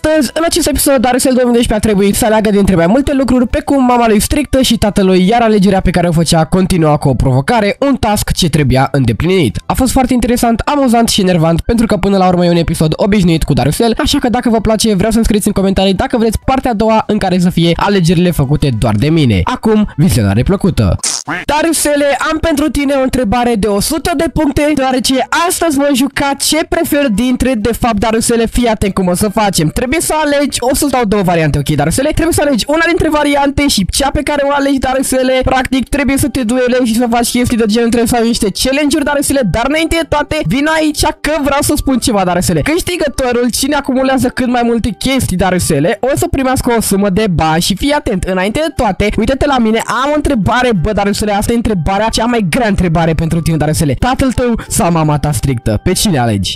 Astăzi, în acest episod, Darkseid 2012 a trebuit să aleagă dintre mai multe lucruri, pe cum mama lui strictă și tatălui, iar alegerea pe care o făcea continua cu o provocare, un task ce trebuia îndeplinit. A fost foarte interesant, amuzant și enervant, pentru că până la urmă e un episod obișnuit cu Darkseid, așa că dacă vă place, vreau să-mi scrieți în comentarii dacă vreți partea a doua în care să fie alegerile făcute doar de mine. Acum, vizionare plăcută! Darkseid, am pentru tine o întrebare de 100 de puncte, deoarece astăzi voi juca ce prefer dintre, de fapt, Darkseid, fii atent cum o să facem. Trebuie să alegi, o să-ți dau două variante, ok, Darkseid, trebuie să alegi una dintre variante și cea pe care o alegi, Darkseid, practic trebuie să te duelezi și să faci chestii de genul, trebuie să ai niște challenge-uri, Darkseid, dar înainte de toate, vin aici că vreau să spun ceva, Darkseid. Câștigătorul, cine acumulează cât mai multe chestii, Darkseid, o să primească o sumă de bani și fii atent, înainte de toate, uite-te la mine, am o întrebare, bă, Darkseid, asta e întrebarea, cea mai grea întrebare pentru tine, Darkseid. Tatăl tău sau mama ta strictă, pe cine alegi?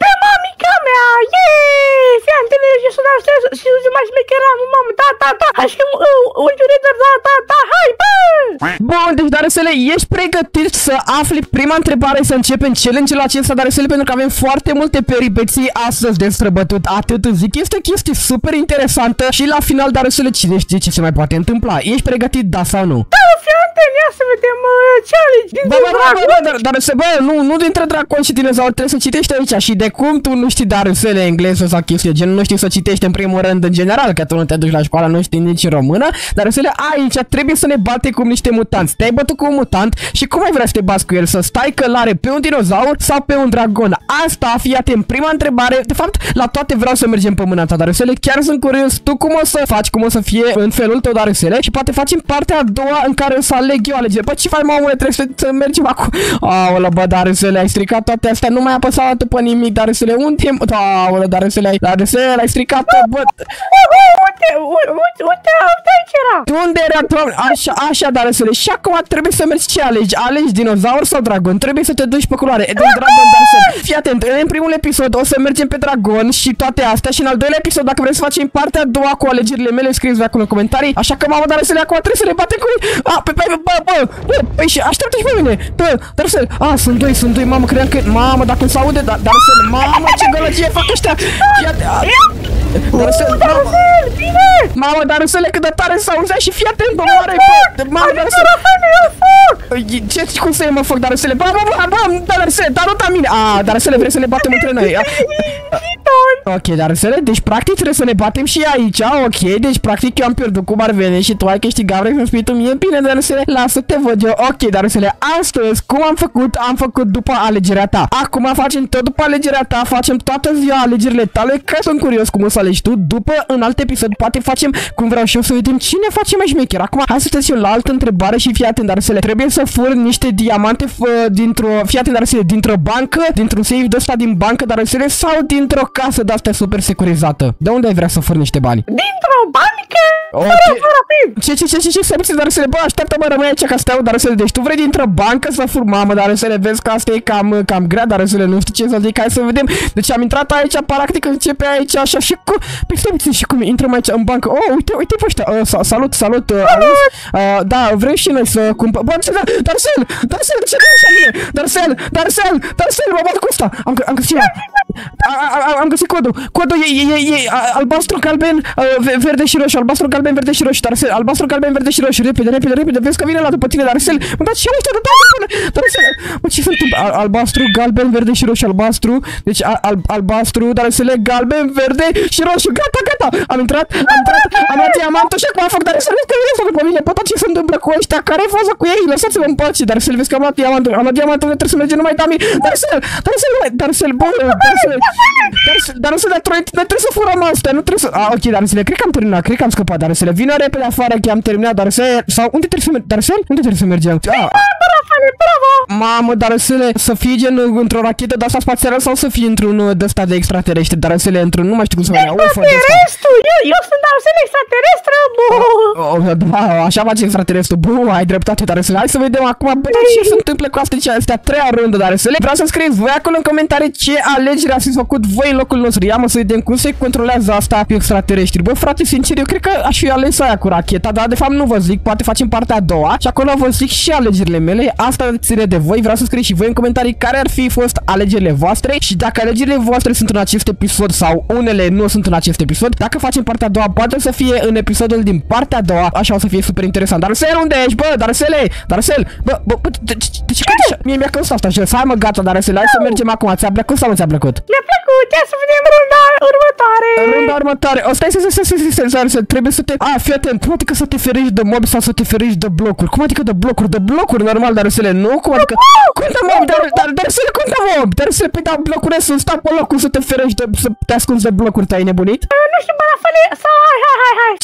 Pe mamica mea, yeee, fii antene, eu sunt Darkseid și eu mai șmecheram, mamă, da, hai și da, hai, bă! Bun, deci, Darkseid, ești pregătit să afli prima întrebare, să începem challenge-ul acesta, Darkseid, pentru că avem foarte multe peripeții astăzi de străbătut, atât zic, este o chestie super interesantă și la final, Darkseid, cine știe ce se mai poate întâmpla, ești pregătit, da sau nu? Da, fii antene, ia să vedem challenge dintre dragoni! Darkseid, bă, nu dintre dragoni și dinozauri, trebuie să citești aici și de cum tu nu știi Darkseid engleză sau chestii de genul, nu știi să citești în primul rând în general, că tu nu te duci la școală, nu știi nici română, Darkseid, aici trebuie să ne bate cu niște mutanți. Te-ai bătut cu un mutant și cum ai vrea să te bați cu el? Să stai călare pe un dinozaur sau pe un dragon? Asta, fii atent, prima întrebare, de fapt, la toate vreau să mergem pe mâna ta, Darkseid, chiar sunt curios tu cum o să faci, cum o să fie în felul tău, Darkseid, și poate facem partea a doua în care o să aleg eu alegeri. Bă, ce faci, mamule, trebuie să mergem acum. Aolea, bă, Darkseid, ai stricat toate astea, nu mai apăsa după nimic, Darkseid, unde e? Aolea, Darkseid, ai stricat, bă. Unde era? Așa, Darkseid, și acum trebuie să mergi, ce alegi? Alegi dinozaur sau dragon? Trebuie să te duci pe culoare. Dragon, Darkseid. Fii atent, în primul episod o să mergem pe dragon și toate astea și în al doilea episod, dacă vreți să facem partea a doua cu alegerile mele, scrieți-vă acolo în comentarii. Așa că, mamă, Darkseid, acum trebuie să le batem cu ei. Păi și așteaptă și pe mine. Darkseid, sunt doi, mamă, credeam că, mamă, dacă îmi se aude, Darkseid, mamă, ce gălăgie fac ăștia. Darkseid, bine! Mamă, Darkseid, cât de tare s-auzea și fii atent, omoare, bă! Mamă, Darkseid! Ce, cum să iei, mă, foc, Darkseid? Bă, Darkseid, dar nu-ta mine! Darkseid, vrei să ne batem între noi? Ok, Darkseid, deci practic trebuie să ne batem și aici, ok, deci practic eu am pierdut cum ar veni și tu ai câștigat, vrei să-mi spui tu mie? Bine, Darkseid, lasă, te văd eu, ok, Darkseid, astăzi, cum am făcut după alegerea ta. Acum facem tot după alegerea ta, facem toată ziua alegerile tale, că sunt curios cum o să alegi tu, după, în alt episod, poate facem cum vreau și eu, să vedem cine face mai șmecher. Acum, hai să trecem la altă întrebare și fii atent, Darkseid, trebuie să fur niște diamante dintr-o bancă, dintr-un safe de ăsta din bancă, Darkseid, sau dintr-o casă de asta super securizată. De unde ai vrea să furi niște bani? Dintr-o bancă? Okay. Ce serviții, Darkseid, bă, așteaptă, mă, rămâi aici ca să te aud, Darkseid, deci tu vrei dintr-o bancă să fur, mamă, Darkseid, vezi că asta e cam grea, Darkseid, nu știu ce să zic, hai să vedem. Deci am intrat aici, practic începe aici așa și cu și cum intrăm aici în bancă. Oh, uite pe ăștia. Salut. Da, vrem și noi să cumpă. Bă, Darkseid, ce dai așa mie? Darkseid, mă bat cu ăsta. Am găsit codul. Codul e albastru, galben, verde și roșu. Albastru, galben, verde și roșu. Darkseid, albastru, galben, verde și roșu. Repede. Vezi că vine la după tine, Darkseid. Mă dați și ăștia, da, Darkseid. Mă, ce se întâmplă? Albastru, galben, verde și roșu, albastru. Deci albastru, Darkseid, galben, verde și roșu. Gata, am intrat, am luat diamantul și acum fac, Darkseid, vezi că nu fac pe mine, bă, tot ce se întâmplă cu ăștia, care e faza cu ei, lăsați-mă în pace, Darkseid, vezi că am luat diamantul, trebuie să mergem, nu mai da mie, Darkseid, nu trebuie să furăm astea, nu trebuie să, ok, Darkseid, cred că am terminat, cred că am scăpat, Darkseid, vină repede afară, că am terminat, Darkseid, sau unde trebuie să mergem, Darkseid, unde trebuie să mergem? Mamă, Darkseid, să fii gen într-o rachetă de asta spațială sau să fii într-un de-asta de extraterestre, Darkseid, într-un, nu mai știu cum să mai iau, extraterestru, eu sunt Darkseid extraterestră, da, așa face extraterestru, buu, ai dreptate, Darkseid, hai să vedem acum, bă, ce se întâmplă cu astea a treia rândă, Darkseid, vreau să scrieți voi acolo în comentarii ce alegere ați făcut voi în locul nostru, ia mă să vedem cum se controlează asta pe extraterestri, bă, frate, sincer, eu cred că aș fi ales aia cu racheta, dar de fapt nu vă zic, poate facem partea a doua și acolo vă zic și alegerile mele, asta ține de voi. Vreau să scrieți și voi în comentarii care ar fi fost alegerile voastre și dacă alegerile voastre sunt în acest episod sau unele nu sunt în acest episod. Dacă facem partea a doua, poate să fie în episodul din partea a doua, așa o să fie super interesant. Darcel, unde ești, bă? Darcele, Darcel, bă, de ce cânti? Mie mi-a căzut asta, hai mă, gata, Darcel, hai să mergem acum, ți-a plăcut sau nu ți-a plăcut? Mi-a plăcut, ia să vedem runda următoare. Runda următoare, o stai să trebuie să te... A, fii atent, cum adică să te ferești de mob sau să te ferești de blocuri? Cum adică de blocuri? De blocuri, normal, Darcel, nu? Cum adică... Cum de mob, Darcel, cum de mob? Darcel, pe da, blocurile sunt, stai pe loc, cum să te ferești de... să te ascunzi de blocuri, te-ai nebunit? Nu știu, balafale, sau hai.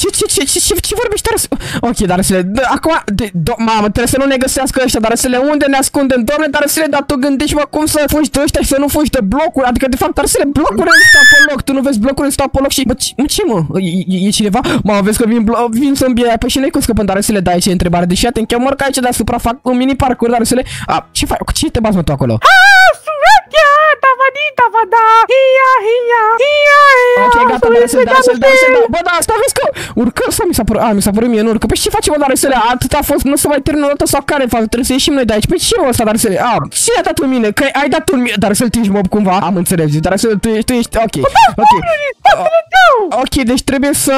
Ce vorbești, Darcel? Ok, Darcel, acum, mamă, trebuie să nu ne găsească ăștia, Darcel, unde ne ascundem? Doamne, Darcel, dar tu gândești-mă cum să fugi de ăștia și să nu fugi de blocuri, adică de fapt, Darcel, blocurile stau pe loc, tu nu vezi blocurile stau pe loc și... Bă, ce mă? E cineva? Mă, vezi că vin zombii aia, păi și noi cum scăpăm, Darcel, da, aici e întrebare, deși atent, chiar mor ca aici deasupra, fac un mini parcurs, Darcel, a, ce faci? Cu ce te bați, mă, tu acolo? Ok, gata, Darcel, Darcel, bă, da, asta vezi că urcă, sau mi s-a părut, a, mi s-a părut mie, nu urcă. Păi ce facem, Darcel, atât a fost, nu se mai termină o dată sau care, trebuie să ieșim noi de aici. Păi ce mă ăsta, Darcel, a, și ai dat în mine, că ai dat în mine, Darcel, tu ești mob cumva, am înțeles, Darcel, tu ești, ok. Ok, deci trebuie să,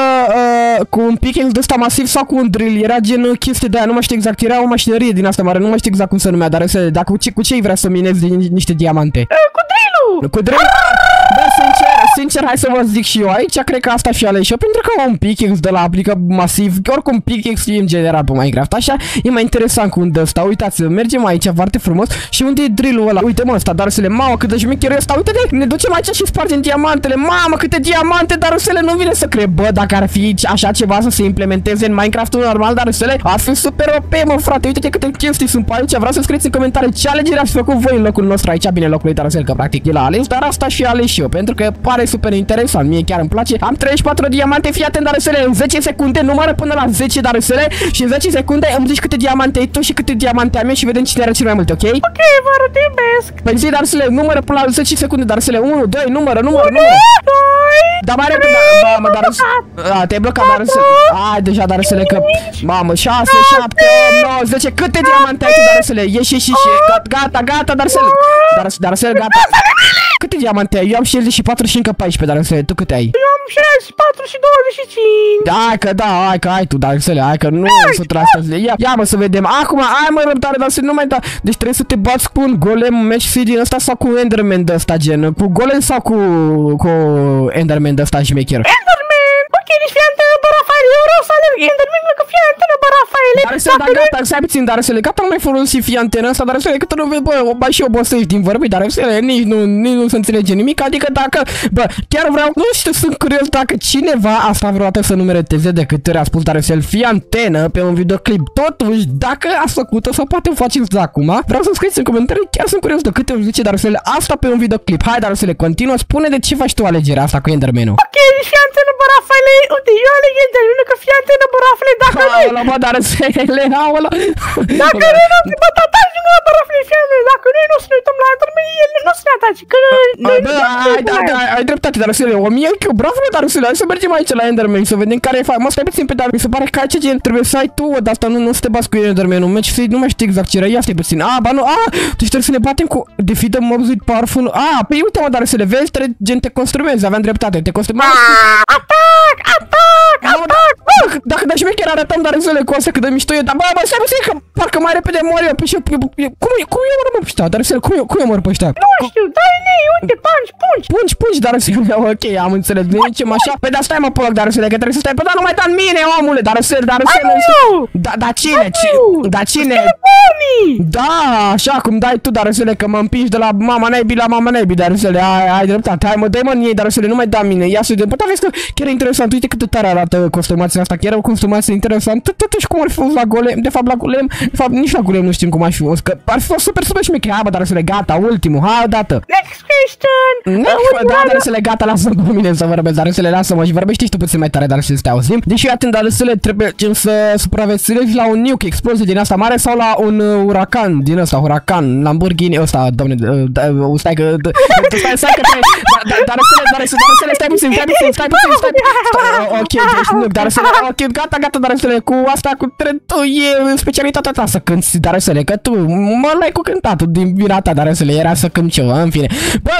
cu un pickaxe de ăsta masiv sau cu un drill, era gen chestie de aia, nu mai știu exact, era o mașinărie din asta mare, nu mai știu exact cum se numea, Darcel, dar cu ce vrea să minezi niște diamante? Cu drill? Bă, sincer, hai să vă zic și eu aici, cred că asta și ales eu, pentru că un pickaxe de la aplică masiv, oricum pickaxe e în general pe Minecraft, așa, e mai interesant cu un de ăsta, uitați, mergem aici foarte frumos și unde e drill-ul ăla? Uite mă ăsta, Darcel, mamă, cât de șmecher e ăsta, uite-te, ne ducem aici și spargem diamantele, mamă, câte diamante, Darcel, nu vine să cred, bă, dacă ar fi așa ceva să se implementeze în Minecraft-ul normal, Darcel, ar fi super OP, mă, frate, uite-te câte chestii sunt pe aici, vreau să scrieți în comentarii ce alegeri ați făcut voi în locul nostru aici, bine, locul lui Darcel, că practic el a ales, dar asta și ales și eu, pentru că pare super interesant, mie chiar îmi place. Am 34 diamante, fii atent, Darcel, în 10 secunde numără până la 10, Darcel, și în 10 secunde îmi zici câte diamante ai tu și câte diamante am eu și vedem cine are cel mai multe, ok? Ok, vă arăt, iubesc. Păi zi, Darcel, numără până la 10 secunde, Darcel, 1, 2, numără. Dar mai repede, mamă, Darcel, te-ai blocat, Darcel. Ai deja, Darcel, că, mamă, 6, 7, 8, 9, 10, câte diamante ai tu, Darcel? Ieși, gata, Darcel, gata. Câte diamante ai? Eu am 64 și încă 14, Darcel, tu câte ai? Eu am 64 și 25. Da, că ai tu, Darcel, hai că nu sunt astăzi. Ia mă să vedem. Acum, ai mă răbdare, Darcel, nu mai da. Deci trebuie să te bați cu un golem, match fi din ăsta sau cu Enderman de ăsta gen. Cu golem sau cu Enderman de ăsta șmecher? Enderman! Ok, deci fii antenă, bă, Rafael, eu vreau să alerg Enderman, mă, că fii antenă, bă, Rafael. Darcel, da, gata, stai puțin, Darcel, gata, nu mai folosi fii antenă asta, Darcel, că tu nu vezi, bă, mai și obosești din vorbi, Darcel, nici nu se înțelege nimic, adică dacă, bă, chiar vreau, nu știu, sunt curios dacă cineva a stat vreodată să numereteze de câte ori a spus Darcel fii antenă pe un videoclip, totuși, dacă ați făcut-o, sau poate o faceți de acum, vreau să scrieți în comentarii, chiar sunt curios de câte ori zice Darcel asta pe un videoclip, hai, Darcel, continuă, spune de ce faci tu alegerea asta cu Enderman-ul. Ok, fii antenă, bă, Rafael, uite, eu aleg Enderman, că fii antenă, bă, Rafael, dacă Dacă noi nu mă ataci, nu mă reflectăm. Dacă noi nu o să ne uităm la Enderman, el nu o să ne ataci. Că noi nu ai dreptate, Darcel, 1000 IQ, bravo, Darcel, hai să mergem aici la Enderman să vedem care e fain. Mă, stai puțin pe Darcel, mi se pare că aici gen trebuie să ai tu, dar asta nu se te bați cu Enderman-ul. Meci, nu mai știu exact ce era, ia stai puțin. A, ba nu, a, deci trebuie să ne batem cu Defeat the Mobs with Powerful. A, păi uite mă, Darcel, vezi, gen te construezi, aveam dreptate, te construezi. Atac! Dacă de șmecher arătăm, Darcel, cu asta cât de mișto e, dar bă, stai puțin că parcă mai repede mor eu, pe și cum eu mor pe ăștia, Darcel, cum eu mor pe ăștia? Nu știu, dai-ne, uite, pungi, Darcel, ok, am înțeles, ne zicem așa, păi da, stai mă pe loc, Darcel, că trebuie să stai, păi da, nu mai da în mine, omule, Darcel, da cine? Da, așa cum dai tu, Darcel, că mă împingi de la mama nebii, Darcel, ai dreptate, hai mă, dai mă în ei, Darcel, nu mai da mine, ia să vedem, păi da, vezi că chiar e interesant, uite cât de tare arată costumația asta, chiar o costumație interesantă, totuși cum ar fi fost la golem, de fapt nici la golem nu știm cum ar fi fost, că ar fi fost super șmecher, hai bă, Darcel, gata, ultimul, hai odată. Next question! Da, Darcel, gata, lasă-mă pe mine să vorbesc, Darcel, lasă-mă și vorbește și tu puțin mai tare, Darcel, să te auzim. Deci atent, Darcel, trebuie să supraviețuiești la un nuke, explozie din asta mare sau la un uracan, din ăsta, uracan, Lamborghini, ăsta, domne, stai că... Stai că Darcel, stai puțin, ok, deci nu, Darcel, ok, gata, dar să cu asta cu trentul e specialitatea ta să cânti, dar să le că tu mă l-ai cu cântatul din vina ta, dar să le era să cânt ceva, în fine. Bă,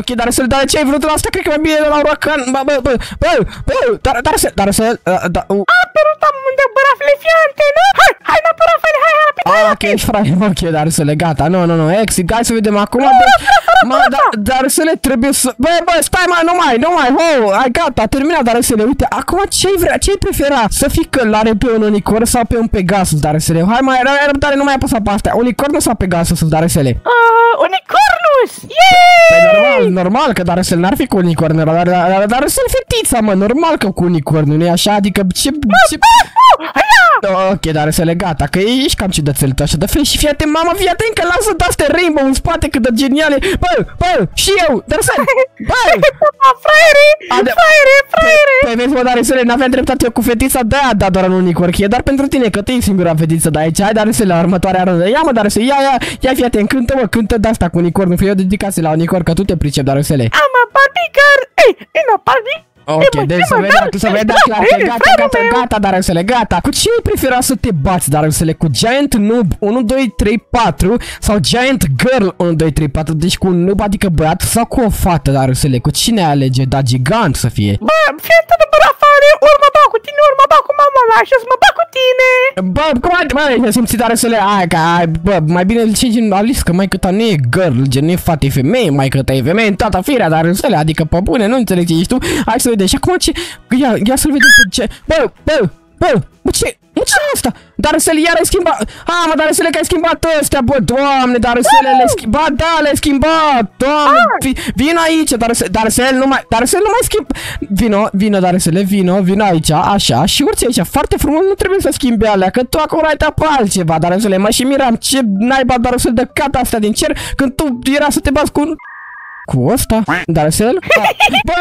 ok, dar să le dar ce ai vrut la asta, cred că mai bine la Uracan. Bă, dar să a perut amândă bărafele fiante, nu? Hai la bărafele, hai rapid. Ok, frate, ok, dar să le gata. Nu, exit, hai să vedem acum. Mă, dar să le trebuie să... Bă, stai, mă, nu mai, ho, ai gata, a terminat, dar să le uite, acum ce-i vrea, ce-i prefera? Să fii călare pe un unicorn sau pe un Pegasus, dar să le... Hai, mai era răbdare, nu mai apăsa pe astea, unicornul sau Pegasus, dar să le... Unicornus! Yeeey! Normal că dar să n-ar fi cu unicorn, dar să fetița, mă, normal că cu unicornul, nu-i așa, adică ce... Ok, dar să le gata, că ești cam ciudățel tu așa de fel și fiate, mama, fiate, încă lasă de astea rainbow în spate cât de geniale. Bă, și eu, dar să... Fraiere! Păi vezi, mă, Daresele, n-aveam dreptate eu cu fetița de aia, da, doar în unicorchie, dar pentru tine, că te-ai singura fetiță de aici, hai, Daresele, la următoarea rândă, ia, mă, Daresele, ia, fiate, cântă de asta cu unicorn, fie eu dedicase la unicorn, că tu te pricep, Daresele. Am a bodyguard, ok, deci să vedem, gata, Darusele, gata. Cu ce ai prefera să te bați, Darusele? Cu Giant Noob 1, 2, 3, 4 sau Giant Girl 1, 2, 3, 4? Deci cu un noob, adică băiat, sau cu o fată, Darusele? Cu cine alege, da, gigant să fie? Bă, fiată de bărafare, ori mă bag cu tine, ori mă bag cu mama la așa, mă bag cu tine. Bă, cum ai, mă, simți, Darusele? Bă, mai bine îl știi gen Alice, că mai ta nu e girl, gen nu e fată, e femeie, mai ta e femeie în toată firea, Darusele, adică pe bune, nu înțelegi, ești tu, hai să deci acum ce... Ia să-l vedem pe ce... Bă, ce... Ce e asta? Darusele iar ai schimbat... Ha, mă, Darusele că ai schimbat ăstea, bă, doamne, Darusele le-ai schimbat, da, le-ai schimbat, doamne, vino aici, Darusele nu mai schimb... Vino, Darusele, vino aici, așa, și urci aici, foarte frumos, nu trebuie să schimbi alea, că tu acolo ai tăpat altceva, Darusele, mă, și miram, ce naiba, Darusele, de cata astea din cer, când tu era să te bați cu un... Cu ăsta? Darusele? Bă,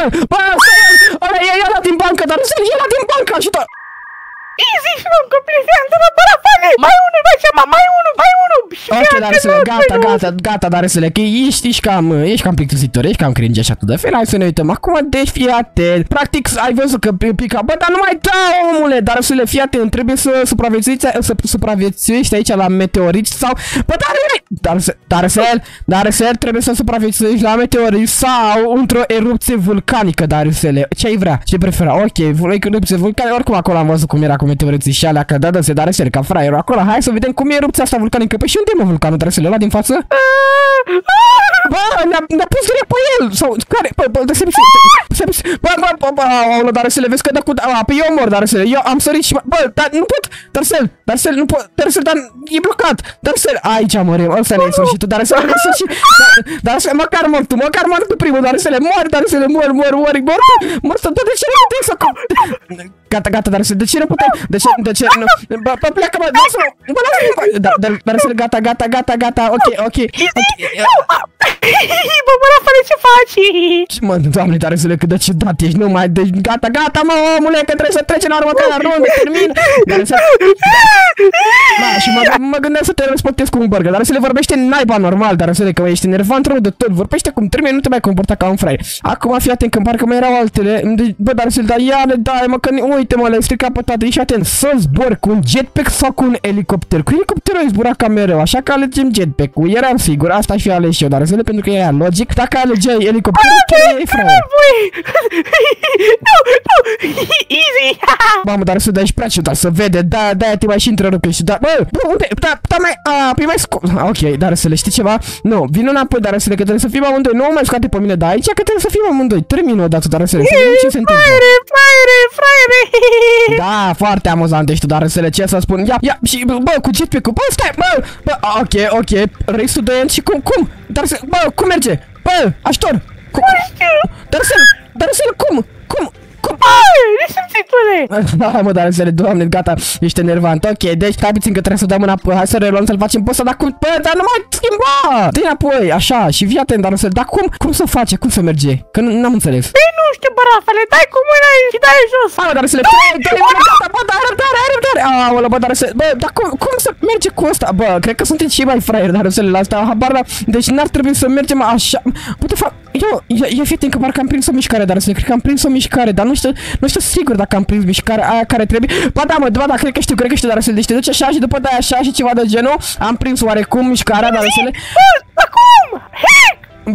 ia la din bancă, Darusele, ia la din bancă, ajută! Easy, nu-mi complicează, mă, bărafane! Mai unul! Ok, Darusele, gata, Darusele, că ești cam plictisitor, ești cam cringe așa tu de fel, hai să ne uităm acum, deci fii atent. Practic, ai văzut că pica, bă, dar nu mai da, omule, Darusele, fii atent, trebuie să supraviețuiești aici la meteorici sau... Bă, Darusele, trebuie să supraviețuiești la meteorici sau într-o erupție vulcanică, Darusele, ce-ai vrea, ce prefera, ok, erupție vulcanică, oricum acolo am văzut cum era cu meteoriții și alea, că da, se Darusele, ca fraierul acolo, hai să vedem cum e erupția asta vulcanică, pe și unde e, mă, vulcanul, Darusele, ăla din față? Bă, ne-a pus direct pe el, sau, care, bă, bă, Darusele, vezi că da, cu, pe eu mor, Darusele, eu am sărit și, bă, dar nu pot, Darusele, nu pot, Darusele, dar e blocat, Darusele, aici mărim, ăsta e sfârșitul, Darusele, Darusele, măcar mor tu primul, Darusele, mor, tu, de ce nu te să gata, Darusele, de ce nu putem, de ce, bă, pleacă, bă, lasă-mă, Darusele, gata, ok, bă, bărafane, ce faci? Mă, doamne, Darusele, cât de ciudat ești, nu mai, deci, gata, mă, omule, că trebuie să trecem la următoarea rundă, termin, Darusele, și mă gândeam să te răspătesc cu un burger, Darusele, vorbește naiba normal, Darusele, că ești enervant rău de tot, vorbește cum trebuie, nu te mai comporta ca un fraier. Acum, fii atent, că parcă mai erau altele, bă, Darusele, dar ia le dai, mă, că uite, mă, le-ai stricat pe toate, ești atent, să zbor cu un jetpack sau cu un elicopter, cu elicopterul ai zbura ca mereu, așa că alegem jetpack-ul, eram sigur, asta aș fi ales eu, Darusele, pentru că era logic, dacă alegeai elicopterul, chiar e fraier. Easy! Mamă, Darusele, dar ești prea ciudat, să vede, de-aia te mai și întrerupe și da, bă, unde, da, mai, păi mai scot, ok, Darusele, știi ceva? Nu, vin înapoi, Darusele, că trebuie să fim amândoi, nu mai scoate pe mine de aici, că trebuie să fim amândoi, termină odată, Darusele, să vedem ce se întâmplă. Fraiere! Da, foarte amuzant ești tu, Darusele, ce să spun, ia, și, bă, cu jetpack-ul, bă, stai, bă, ok, race-ul de end și cum, Darusele, bă, cum merge, bă, ajutor, cum, Darusele, cum? Hai, mă, Darusele, doamne, gata, ești enervant. Ok, deci stai puțin că trebuie să dăm înapoi. Hai să reluăm, să-l facem posta, dar cum? Bă, dar nu mai schimba! Dă înapoi, așa, și vii atent, Darusele, dar cum? Cum să face? Cum să merge? Că n-am înțeles. Păi nu știu, bărafele, dai cu mâna și dai jos. Hai, mă, Darusele, bă, dar răbdare. Aolea, bă, Darusele, bă, dar cum să merge cu ăsta? Bă, cred că sunteți și mai fraieri, Darusele, la asta, habar, deci n-ar trebui să mergem așa. Bă, de fapt, eu, fii atent că parcă am prins o mișcare, Darusele, cred că am prins o mișcare, dar nu știu sigur dacă am prins mișcarea aia care trebuie. Ba da, mă, ba da, cred că știu, dar să le duce așa și după de-aia așa și ceva de genul. Am prins oarecum mișcarea, dar să le... Acum!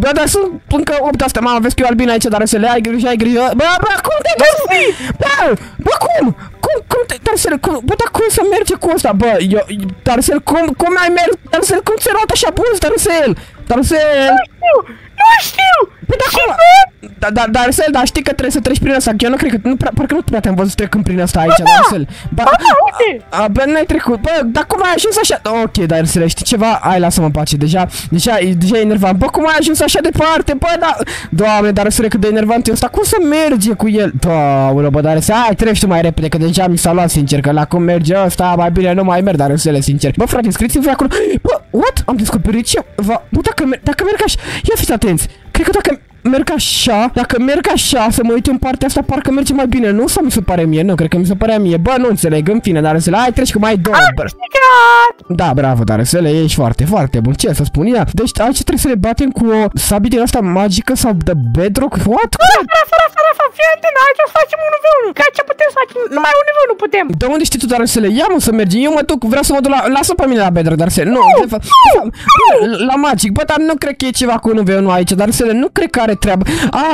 Bă, dar sunt încă 8 astea, mamă, vezi că eu albin aici, dar să le ai grijă. Bă, cum te găsi? Bă, cum? Cum te, Tarsel, bă, dar cum să merge cu ăsta, bă? Eu, Tarsel, cum ai mers? Tarsel, cum ți-a luat așa brusc, Tarsel? Tarsel! Nu știu! Păi da, cum? Tarsel, dar știi că trebuie să treci prin asta, eu nu cred că, parcă nu prea te-am văzut trecând prin asta aici, Tarsel. Ba da, uite! Bă, n-ai trecut, bă, dar cum ai ajuns așa? Ok, Tarsel, știi ceva? Hai, lasă-mă în pace, deja e enervant. Bă, cum ai ajuns așa departe, bă, da... Doamne, Tarsel, cât de enervant e ăsta, cum să merge cu el? Doamne, bă, Tarsel, hai, treci tu mai repede, că deja mi s-a luat, sincer, că la cum merge ăsta, mai bine nu mai merg, Tarsel, sincer. Bă, frate, scrieți-vă acolo. Bă, what? Am descoperit ce... Bă, dacă merg așa... Ia fiți atenți! Cred că dacă merg așa, să mă uit în partea asta, parcă merge mai bine, nu? Sau mi se pare mie? Nu, cred că mi se pare mie. Bă, nu înțeleg, în fine, Tarsel, hai, treci că mai ai două. Da, bravo, Tarsel, ești foarte, foarte bun, ce să spun ea? Deci, aici trebuie să le batem cu o sabie din asta magică sau de bedrock, what? Fără, fii atent, aici o să facem 1v1, că aici putem să facem, numai 1v1 nu putem. De unde știi tu, Tarsel? Ia, mă, să mergem, eu mă duc, vreau să mă duc la, lasă pe mine la bedrock, Tarsel, nu, la magic, bă, dar nu cred că e ceva cu 1v1 aici, Tarsel, nu cred că treabă.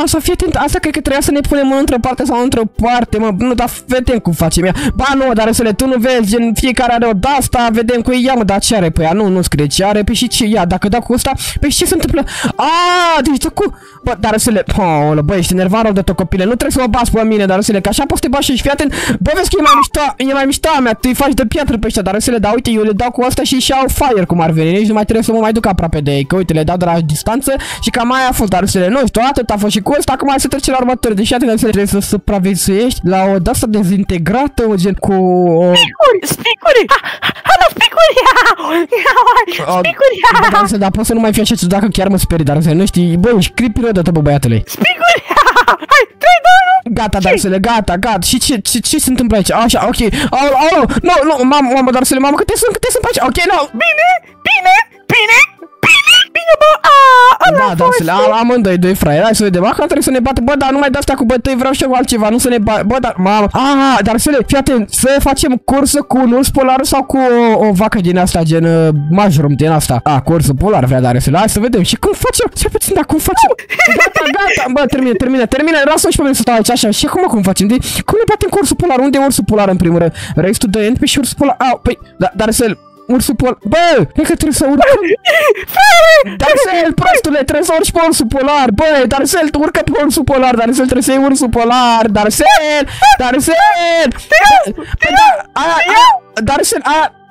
Să fii atent, asta cred că trebuia să ne punem într-o parte sau într-o parte, mă, nu, dar vedem cum facem ea. Ba nu, Tarsel, tu nu vezi, gen, fiecare are o de-asta, vedem cu ea, mă, dar ce are pe ea, nu scrie ce are, pe și ce ia, dacă dau cu ăsta, pe ce se întâmplă? Deci cu... Bă, Tarsel, bă, ești nervat rău de tot, copile, nu trebuie să mă bați pe mine, Tarsel, că așa poți să te bași și fii atent, bă, vezi că e mai mișto a mea, tu îi faci de piatră pe ăștia, Tarsel, dar uite, eu le dau cu asta și își iau fire, cum ar veni, nici nu mai trebuie să mă mai duc aproape de ei, că uite, le dau de la distanță și cam aia a fost, Tarsel, nu? Atât a fost și cu ăsta, acum hai să trecem la următor. Deci atunci trebuie să supraviețuiești la o dasă dezintegrată, o gen cu... Spicuri! Ala, spicuri! Spicuri! Tarsel, dar poți să nu mai fii așa, dacă chiar mă sperii, Tarsel, nu știi, bă, ești creepy rău de tot, bă, băiatule. Spicuri! Hai, 3, 2, 1! Gata, Tarsel, gata, și ce se întâmplă aici? Așa, ok, au, nu, mamă, Tarsel, mamă, câte sunt pe aici? Ok, nu! Bine, bă, da, Tarsel, amândoi doi fraieri, hai să vedem, acum trebuie să ne batem, bă, dar numai de asta cu bătăi, vreau și eu altceva, nu să ne batem, bă, dar, mamă, Tarsel, fii atent, să facem cursă cu un urs polar sau cu o vacă din asta, gen, mushroom din asta, cursă polar vrea, Tarsel, hai să vedem, și cum facem, ce puțin, dar cum facem, gata, bă, termine, lasă-mă și pe mine să stau aici, așa, și acum cum facem, cum ne batem cu ursul polar, unde e ursul polar în primul rând, race to the end, pe și ursul polar, păi, Tarsel, ursul polar. Bă, cred că trebuie să urcăm. Tarsel, prostule, trebuie să urci pe ursul polar. Bă, Tarsel, urcă pe ursul polar. Tarsel, trebuie să iei ursul polar. Tarsel. Tarsel,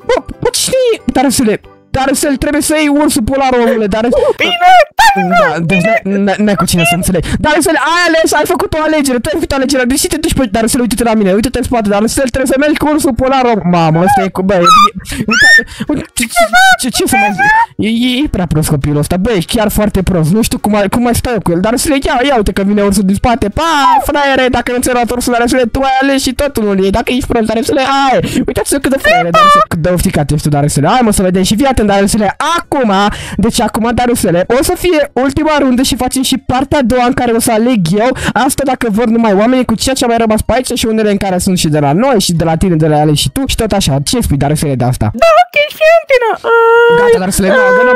bă, știi, Tarsel. Tarsel, trebuie să iei ursul polar, omule, Tarsel. Bine! N-ai cu cine să înțelegi. Tarsel, ai ales, ai făcut o alegere, tu ai făcut o alegere, deci te duci pe... Tarsel, uite-te la mine, uite-te în spate, Tarsel, trebuie să mergi cu ursul polar, om. Mamă, ăsta e cu... Bă, ce să mai zic? E prea prost copilul ăsta, bă, e chiar foarte prost, nu știu cum mai stai cu el, Tarsel, ia uite că vine ursul din spate, pa, fraiere, dacă nu ți-ai luat ursul, Tarsel, tu ai ales și totul nu e, dacă ești prost, Tarsel, ai, uitați-vă cât de fraiere, Tarsel, cât de ofticat ești tu, Tarsel, hai mă să vedem și viața. Tarsel, acum, Tarsel, o să fie ultima rundă și facem și partea a doua în care o să aleg eu. Asta dacă vor numai oamenii cu ceea ce a mai rămas pe aici și unele în care sunt și de la noi și de la tine, de la ele și tu și tot așa. Ce spui, Tarsel, de asta? Da, ok, fii în tine. Gata, Tarsel,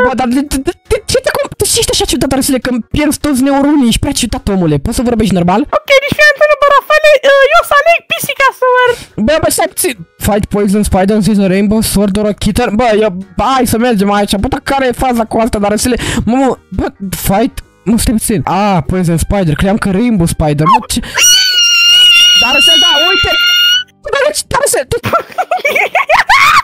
bă, dar ce ești așa ciudat, Tarsel, că îmi pierzi toți neuronii, ești prea ciudat, omule, poți să vorbești normal? Ok, deci fii în tine, bă, Rafale, eu să aleg pisica sword. Bă, stai puțin. Fight poison, spider, season, rainbow, sword, or a kitten. Bă, hai să mergem aici, bă, dar care e faza cu asta, Tarsel? Mamă, bă, fight, nu stai puțin. Poison spider, cream că rainbow spider, bă, ce... Tarsel, da, uite! Tarsel,